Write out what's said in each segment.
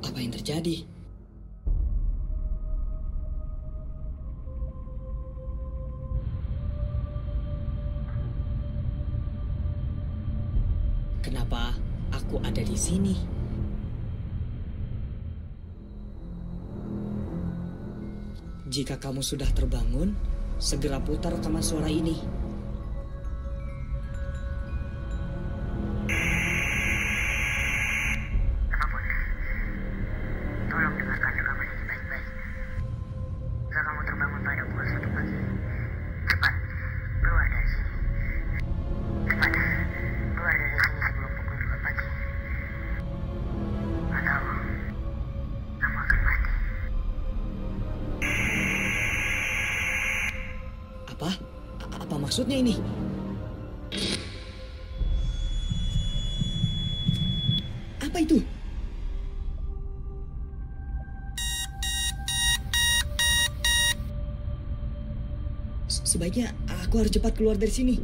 Apa yang terjadi? Kenapa aku ada di sini? Jika kamu sudah terbangun, segera putar rekaman suara ini. Apapun, tolong dengarkan rekaman ini baik-baik. Jika kamu terbangun pada pukul 1 pagi, cepat keluar dari sini. Cepat keluar dari sini sebelum pukul 2 pagi. Atau kamu akan mati. Apa maksudnya ini? Apa itu? Sebaiknya aku harus cepat keluar dari sini.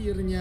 akhirnya.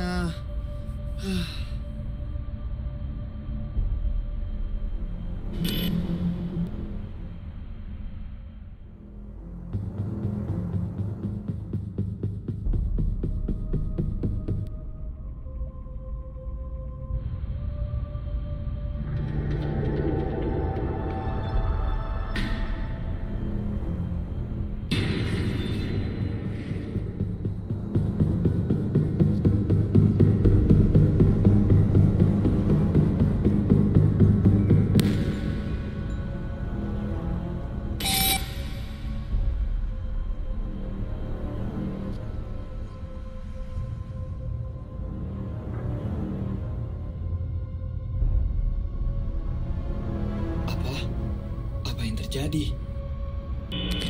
Jadi